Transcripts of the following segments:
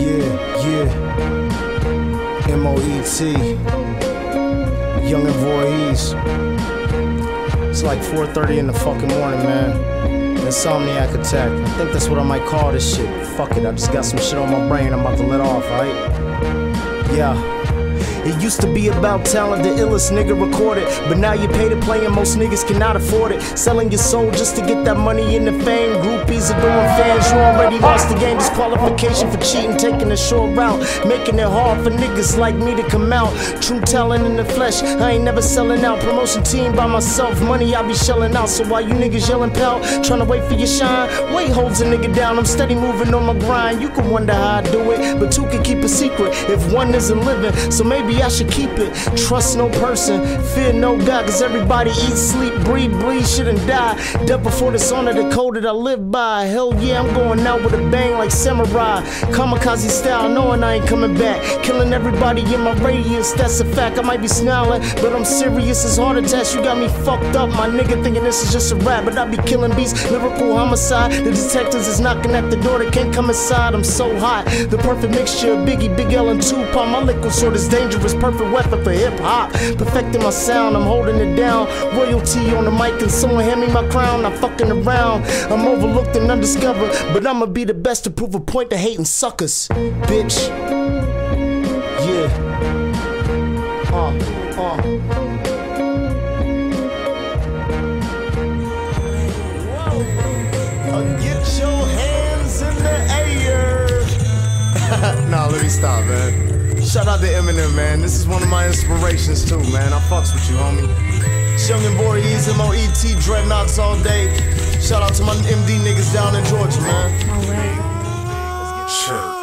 Yeah, M-O-E-T, Yung'n Voorheez. It's like 4:30 in the fucking morning, man. Insomniac attack. I think that's what I might call this shit. Fuck it, I just got some shit on my brain I'm about to let off, right? Yeah. It used to be about talent, the illest nigga recorded. But now you pay to play and most niggas cannot afford it. Selling your soul just to get that money in the fame. Groupies are doing fans, you already lost the game. Disqualification for cheating, taking the short route, making it hard for niggas like me to come out. True talent in the flesh, I ain't never selling out. Promotion team by myself, money I be shelling out. So why you niggas yelling pal, trying to wait for your shine? Weight holds a nigga down, I'm steady moving on my grind. You can wonder how I do it, but two can keep a secret if one isn't living. So maybe I should keep it. Trust no person, fear no God, cause everybody eats, sleep, breathe, shit and die. Death before dishonor, the code that I live by. Hell yeah, I'm going out with a bang like samurai. Kamikaze style, knowing I ain't coming back. Killing everybody in my radius, that's a fact. I might be snarling, but I'm serious as heart attacks. You got me fucked up, my nigga, thinking this is just a rap. But I be killing beasts, lyrical homicide. The detectives is knocking at the door, they can't come inside. I'm so hot, the perfect mixture of Biggie, Big L and Tupac. My liquid sword is dangerous, perfect weapon for hip-hop. Perfecting my sound, I'm holding it down. Royalty on the mic and someone hand me my crown. I'm fucking around, I'm overlooked and undiscovered, but I'ma be the best to prove a point to hating suckers, bitch. Yeah. Get your hands in the air. Nah, let me stop, man. Shout out to Eminem, man. This is one of my inspirations too, man. I fucks with you, homie. Yung'n Voorheez, M-O-E-T, dreadnoughts all day. Shout out to my MD niggas down in Georgia, man. Church.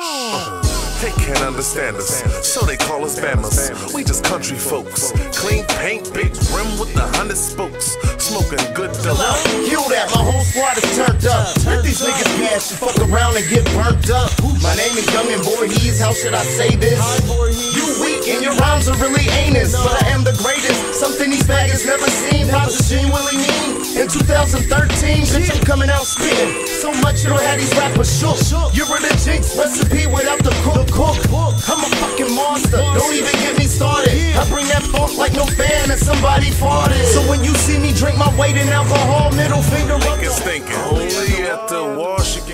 They can't understand us, so they call us Bammers. We just country folks. Clean paint, big rim with 100 spokes. Smoking good delight. You that, my whole squad is turned up. Let these niggas pass you, fuck around and get burnt up. My name is Yung'n Voorheez, how should I say this? You weak and your rhymes are really anus, but I am the greatest. Something these baggers never seen, rhymes are genuinely mean. In 2013, shit, I'm coming out spitting. So much you don't have these rappers shook. You're in a jinx recipe without the cook. I'm a fucking monster, don't even get me started. I bring that funk like no fan and somebody farted. So when you see me drink my weight in alcohol, middle finger up. Niggas thinking, only at the wash